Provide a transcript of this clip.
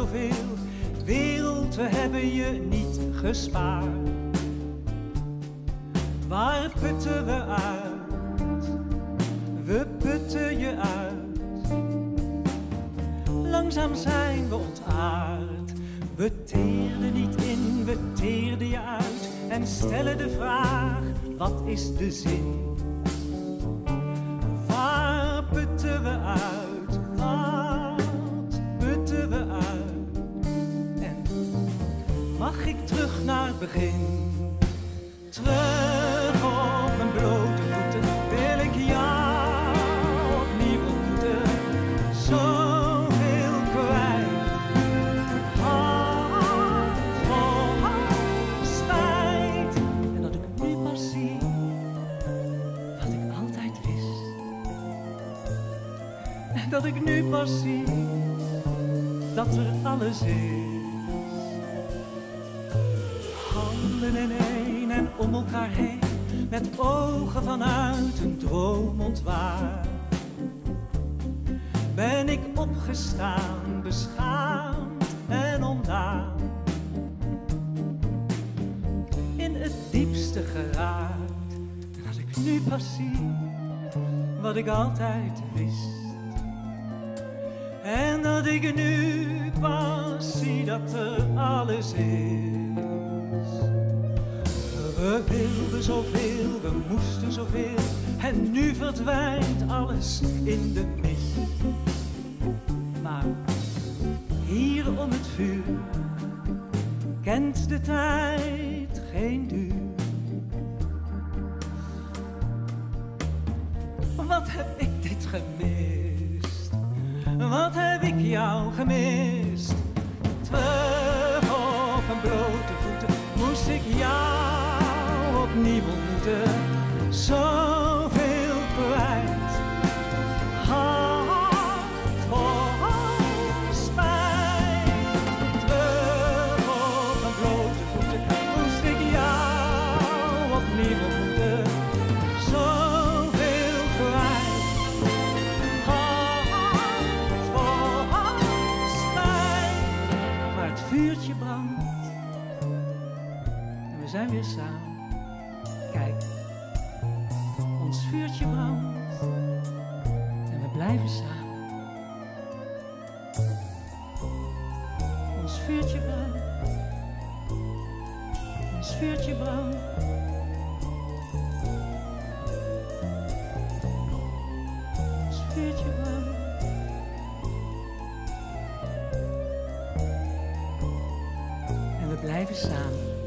zoveel, wereld, we hebben je niet gespaard. Waar putten we uit? We putten je uit. Langzaam zijn we ontaard. We teerden niet in, we teerden je uit. En stellen de vraag, wat is de zin? Waar putten we uit? Wat putten we uit? En mag ik terug naar het begin? Terug. Blote voeten wil ik jou opnieuw ontmoeten, zoveel kwijt. Hart vol spijt. En dat ik nu pas zie wat ik altijd wist. En dat ik nu pas zie dat er alles is. Handen ineen en om elkaar heen. Met ogen vanuit een droom ontwaar. Ben ik opgestaan, beschaamd en ontdaan. In het diepste geraakt. En als ik nu pas zie wat ik altijd wist. En dat ik nu pas zie dat er alles is. We wilden zoveel, we moesten zoveel, en nu verdwijnt alles in de mist. Maar hier om het vuur kent de tijd geen duur. Wat heb ik dit gemist? Wat heb ik jou gemist? Terug op mijn blote voeten moest ik jou opnieuw ontmoeten, zoveel kwijt. Hart vol spijt. Terug op mijn blote voeten moest ik jou opnieuw ontmoeten, zoveel kwijt. Hart vol spijt. Maar het vuurtje brandt en we zijn weer samen. Kijk, ons vuurtje brandt en we blijven samen. Ons vuurtje brandt, ons vuurtje brandt. Ons vuurtje brandt. En we blijven samen.